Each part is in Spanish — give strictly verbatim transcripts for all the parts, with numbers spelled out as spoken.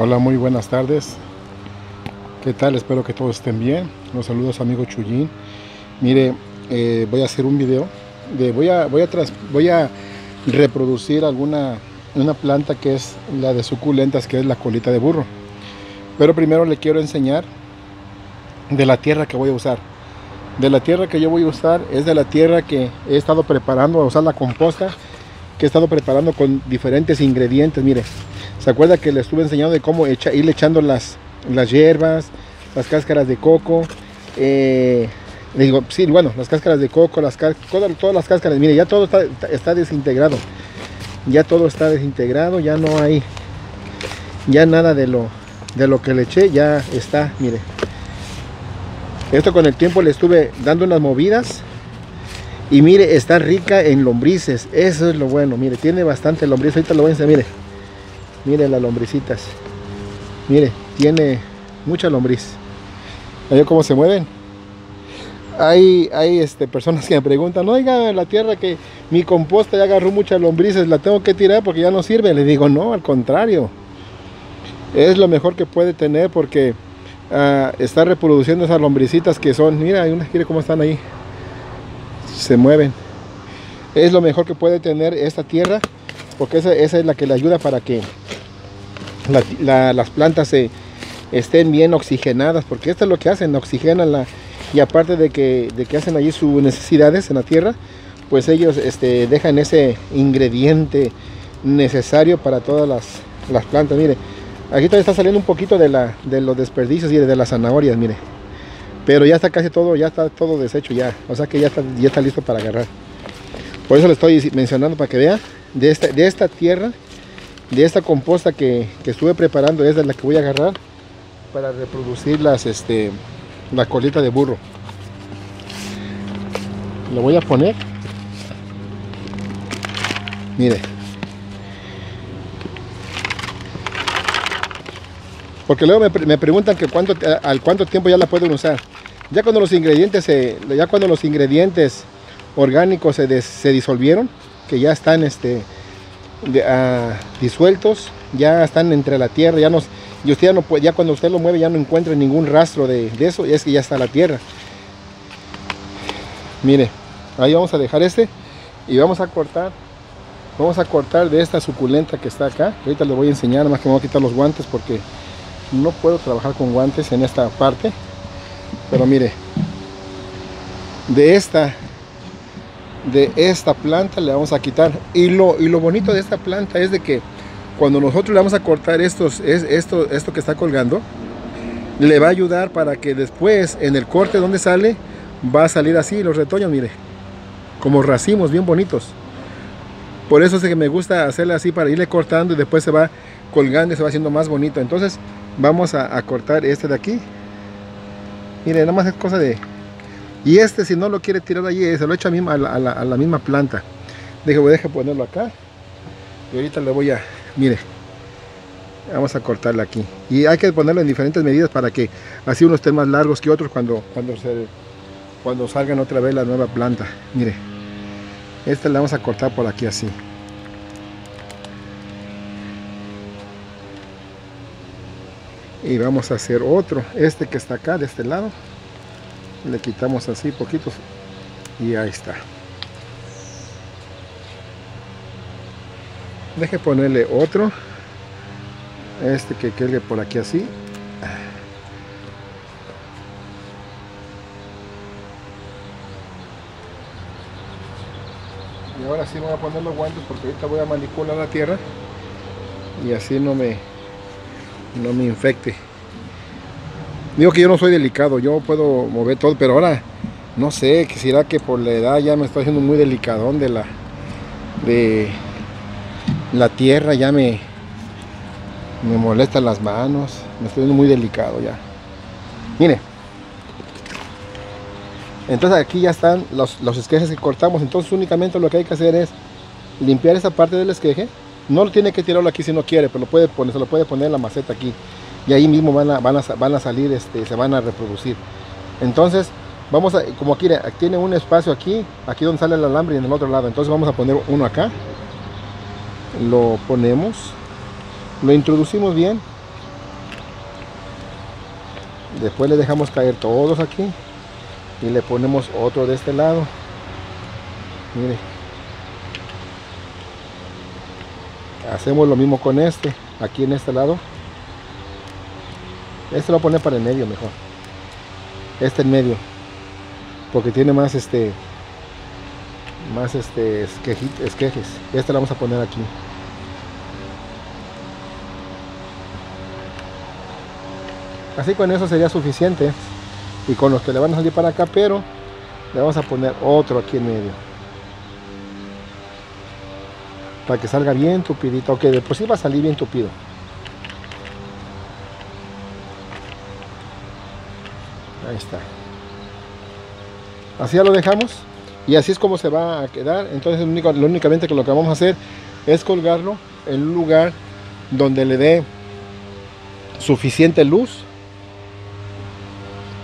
Hola, muy buenas tardes. ¿Qué tal? Espero que todos estén bien. Los saludos a su amigo Chuyin. Mire, eh, voy a hacer un video de voy a voy a trans, voy a reproducir alguna una planta que es la de suculentas, que es la colita de burro. Pero primero le quiero enseñar de la tierra que voy a usar. De la tierra que yo voy a usar es de la tierra que he estado preparando a usar la composta, que he estado preparando con diferentes ingredientes. Mire, se acuerda que le estuve enseñando de cómo echa, ir echando las, las hierbas, las cáscaras de coco, eh, digo, sí, bueno, las cáscaras de coco, las todas, todas las cáscaras. Mire, ya todo está, está desintegrado, ya todo está desintegrado, ya no hay, ya nada de lo, de lo que le eché, ya está. Mire, esto con el tiempo le estuve dando unas movidas. Y mire, está rica en lombrices. Eso es lo bueno. Mire, tiene bastante lombriz. Ahorita lo voy a enseñar. Mire, mire las lombricitas. Mire, tiene mucha lombriz. ¿Ve cómo se mueven? Hay, hay este, personas que me preguntan: no, oiga, la tierra que mi composta ya agarró muchas lombrices, la tengo que tirar porque ya no sirve. Le digo: no, al contrario. Es lo mejor que puede tener porque uh, está reproduciendo esas lombricitas que son. Mira, hay unas, mire cómo están ahí. Se mueven. Es lo mejor que puede tener esta tierra porque esa, esa es la que le ayuda para que la, la, las plantas se estén bien oxigenadas, porque esto es lo que hacen, oxigenan la, y aparte de que, de que hacen allí sus necesidades en la tierra, pues ellos este, dejan ese ingrediente necesario para todas las, las plantas. Mire, aquí todavía está saliendo un poquito de, la, de los desperdicios y de las zanahorias, mire. Pero ya está casi todo, ya está todo deshecho ya. O sea que ya está, ya está listo para agarrar. Por eso le estoy mencionando para que vea. De esta, de esta tierra, de esta composta que, que estuve preparando, es de la que voy a agarrar para reproducir las, este, la colita de burro. Lo voy a poner. Mire. Porque luego me, me preguntan que cuánto, al cuánto tiempo ya la pueden usar. Ya cuando los ingredientes, se, ya cuando los ingredientes orgánicos se, des, se disolvieron, que ya están este, de, uh, disueltos, ya están entre la tierra, ya, no, y usted ya, no, ya cuando usted lo mueve ya no encuentra ningún rastro de, de eso, y es que ya está la tierra. Mire, ahí vamos a dejar este y vamos a cortar, vamos a cortar de esta suculenta que está acá. Ahorita les voy a enseñar, nada más que me voy a quitar los guantes porque no puedo trabajar con guantes en esta parte. Pero mire, de esta de esta planta le vamos a quitar, y lo, y lo bonito de esta planta es de que cuando nosotros le vamos a cortar estos, es, esto, esto que está colgando, le va a ayudar para que después en el corte donde sale va a salir así los retoños, mire, como racimos bien bonitos. Por eso es que me gusta hacerle así para irle cortando, y después se va colgando y se va haciendo más bonito. Entonces vamos a, a cortar este de aquí. Miren, nada más es cosa de... Y este, si no lo quiere tirar allí, se lo echa a, a, la, a, la, a la misma planta. Deje, deje ponerlo acá. Y ahorita le voy a... Mire, vamos a cortarla aquí. Y hay que ponerlo en diferentes medidas para que así unos estén más largos que otros cuando, cuando, se, cuando salgan otra vez la nueva planta. Mire, esta la vamos a cortar por aquí así. Y vamos a hacer otro, este que está acá de este lado le quitamos así poquitos y ahí está. Deje ponerle otro, este que quede por aquí así. Y ahora sí voy a poner los guantes porque ahorita voy a manipular la tierra y así no me no me infecte. Digo que yo no soy delicado, yo puedo mover todo, pero ahora no sé, quisiera que por la edad ya me estoy haciendo muy delicadón de la de la tierra, ya me me molestan las manos, me estoy haciendo muy delicado ya. Mire, entonces aquí ya están los, los esquejes que cortamos. Entonces únicamente lo que hay que hacer es limpiar esa parte del esqueje. No lo tiene que tirarlo aquí si no quiere, pero lo puede poner, se lo puede poner en la maceta aquí. Y ahí mismo van a, van a, van a salir, este, se van a reproducir. Entonces, vamos a, como aquí tiene un espacio aquí, aquí donde sale el alambre y en el otro lado. Entonces vamos a poner uno acá. Lo ponemos. Lo introducimos bien. Después le dejamos caer todos aquí y le ponemos otro de este lado. Mire, hacemos lo mismo con este aquí en este lado. Este lo voy a poner para el medio mejor, este en medio, porque tiene más este más este esquejes. Este lo vamos a poner aquí. Así con eso sería suficiente, y con los que le van a salir para acá, pero le vamos a poner otro aquí en medio para que salga bien tupidito. Ok, de por sí va a salir bien tupido. Ahí está. Así ya lo dejamos, y así es como se va a quedar. Entonces único, lo únicamente que lo que vamos a hacer es colgarlo en un lugar donde le dé suficiente luz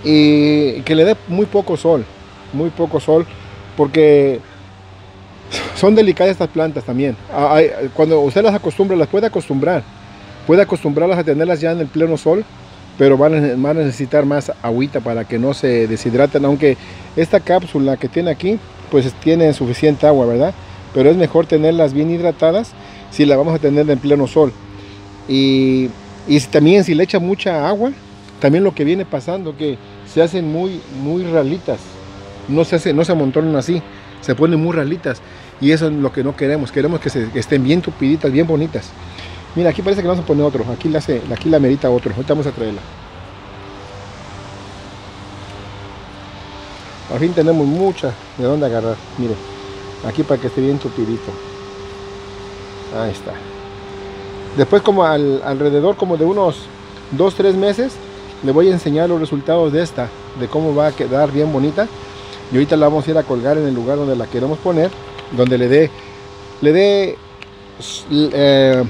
y que le dé muy poco sol, muy poco sol, porque son delicadas estas plantas también. Cuando usted las acostumbra, las puede acostumbrar, puede acostumbrarlas a tenerlas ya en el pleno sol, pero van a, van a necesitar más agüita para que no se deshidraten, aunque esta cápsula que tiene aquí, pues tiene suficiente agua, ¿verdad? Pero es mejor tenerlas bien hidratadas si las vamos a tener en pleno sol. Y, y también si le echa mucha agua, también lo que viene pasando, que se hacen muy, muy ralitas, no se, hace, no se amontonan así, se ponen muy ralitas, y eso es lo que no queremos. Queremos que, se, que estén bien tupiditas, bien bonitas. Mira, aquí parece que vamos a poner otro, aquí la, hace, aquí la merita otro, ahorita vamos a traerla. Al fin tenemos mucha de dónde agarrar, mire, aquí para que esté bien tupidito. Ahí está. Después como al, alrededor como de unos dos, tres meses, le voy a enseñar los resultados de esta, de cómo va a quedar bien bonita. Y ahorita la vamos a ir a colgar en el lugar donde la queremos poner, donde le dé, le dé... Eh,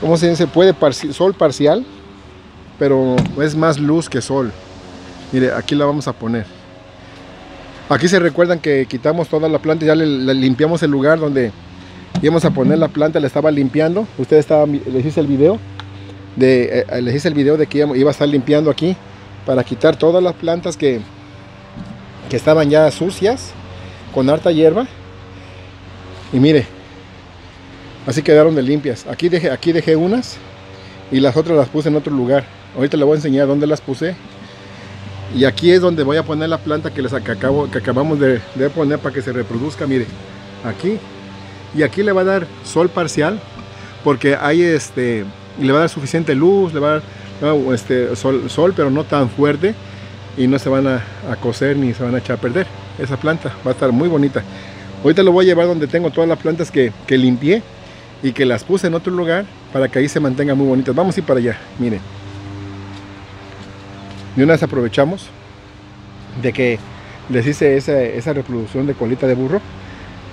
¿cómo se dice? Puede parci- sol parcial, pero es más luz que sol. Mire, aquí la vamos a poner. Aquí se recuerdan que quitamos toda la planta, ya le, le limpiamos el lugar donde íbamos a poner la planta, la estaba limpiando. Ustedes estaban, les hice el video de, eh, les hice el video de que iba a estar limpiando aquí para quitar todas las plantas que, que estaban ya sucias con harta hierba. Y mire, así quedaron de limpias. Aquí dejé, aquí dejé unas y las otras las puse en otro lugar. Ahorita les voy a enseñar dónde las puse. Y aquí es donde voy a poner la planta que, les acabo, que acabamos de, de poner para que se reproduzca. Mire, aquí. Y aquí le va a dar sol parcial, porque hay este, le va a dar suficiente luz, le va a dar no, este, sol, sol, pero no tan fuerte. Y no se van a, a cocer ni se van a echar a perder. Esa planta va a estar muy bonita. Ahorita lo voy a llevar donde tengo todas las plantas que, que limpié y que las puse en otro lugar para que ahí se mantengan muy bonitas. Vamos a ir para allá, miren. Y una vez aprovechamos de que les hice esa, esa reproducción de colita de burro,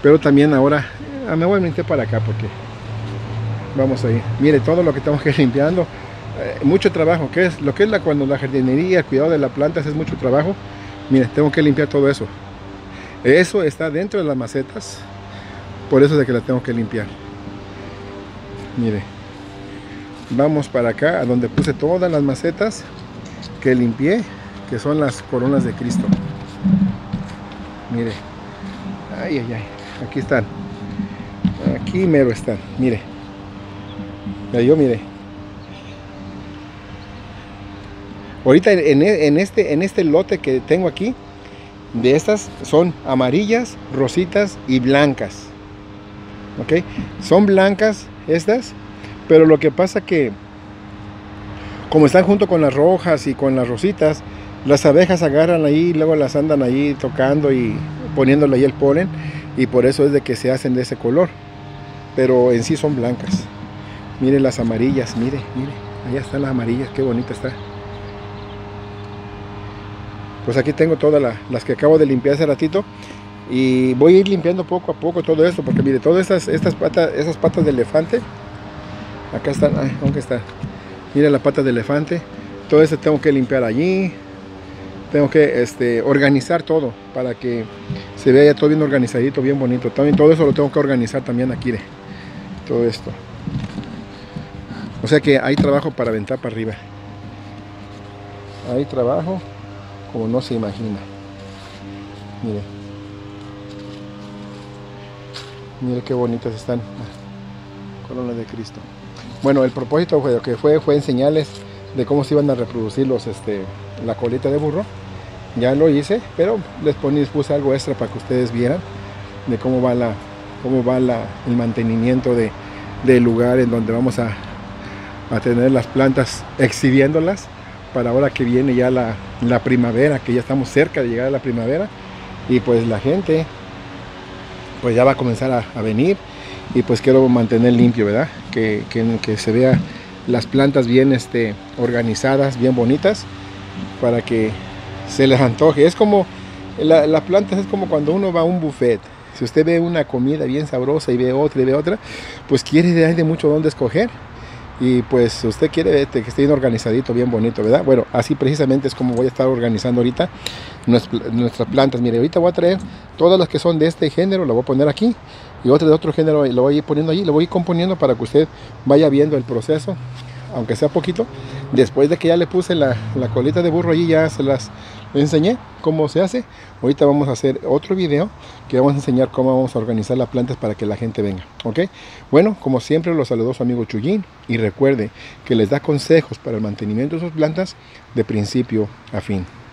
pero también ahora eh, me voy a meter para acá porque vamos a ir. Mire todo lo que estamos limpiando, eh, mucho trabajo, que es lo que es la, cuando la jardinería, el cuidado de las plantas es mucho trabajo. Miren, tengo que limpiar todo eso. Eso está dentro de las macetas, por eso es de que la tengo que limpiar. Mire, vamos para acá a donde puse todas las macetas que limpié, que son las coronas de Cristo. Mire, ay, ay, ay, aquí están, aquí mero están. Mire, ya yo mire. Ahorita en, en, este, en este lote que tengo aquí, de estas son amarillas, rositas y blancas. Ok, son blancas estas, pero lo que pasa que como están junto con las rojas y con las rositas, las abejas agarran ahí y luego las andan ahí tocando y poniéndole ahí el polen, y por eso es de que se hacen de ese color, pero en sí son blancas. Miren las amarillas, mire, mire, allá están las amarillas, qué bonita está. Pues aquí tengo todas la, las que acabo de limpiar hace ratito. Y voy a ir limpiando poco a poco todo esto, porque mire, todas estas, estas patas, esas patas de elefante, acá están, ay, ¿dónde está? Mire la pata de elefante, todo eso tengo que limpiar allí, tengo que este, organizar todo para que se vea ya todo bien organizadito, bien bonito. También todo eso lo tengo que organizar también aquí, de todo esto. O sea que hay trabajo para aventar para arriba. hay trabajo como no se imagina. Mire, mire qué bonitas están las colonias de Cristo. Bueno, el propósito fue, que fue, fue enseñarles de cómo se iban a reproducir los, este, la colita de burro. Ya lo hice, pero les, poní, les puse algo extra para que ustedes vieran de cómo va, la, cómo va la, el mantenimiento de, del lugar en donde vamos a, a tener las plantas, exhibiéndolas para ahora que viene ya la, la primavera, que ya estamos cerca de llegar a la primavera, y pues la gente pues ya va a comenzar a, a venir, y pues quiero mantener limpio, ¿verdad? Que, que, que se vea las plantas bien este, organizadas, bien bonitas, para que se les antoje. Es como la, las plantas, es como cuando uno va a un buffet. Si usted ve una comida bien sabrosa y ve otra y ve otra, pues quiere, hay de mucho donde escoger, y pues usted quiere este, que esté bien organizadito, bien bonito, ¿verdad? Bueno, así precisamente es como voy a estar organizando ahorita nuestras plantas. Mire, ahorita voy a traer todas las que son de este género, las voy a poner aquí, y otras de otro género lo voy a ir poniendo allí, lo voy a ir componiendo para que usted vaya viendo el proceso, aunque sea poquito. Después de que ya le puse la, la colita de burro allí, ya se las enseñé cómo se hace. Ahorita vamos a hacer otro video que vamos a enseñar cómo vamos a organizar las plantas para que la gente venga, ¿ok? Bueno, como siempre, los saludo a su amigo Chuyin, y recuerde que les da consejos para el mantenimiento de sus plantas de principio a fin.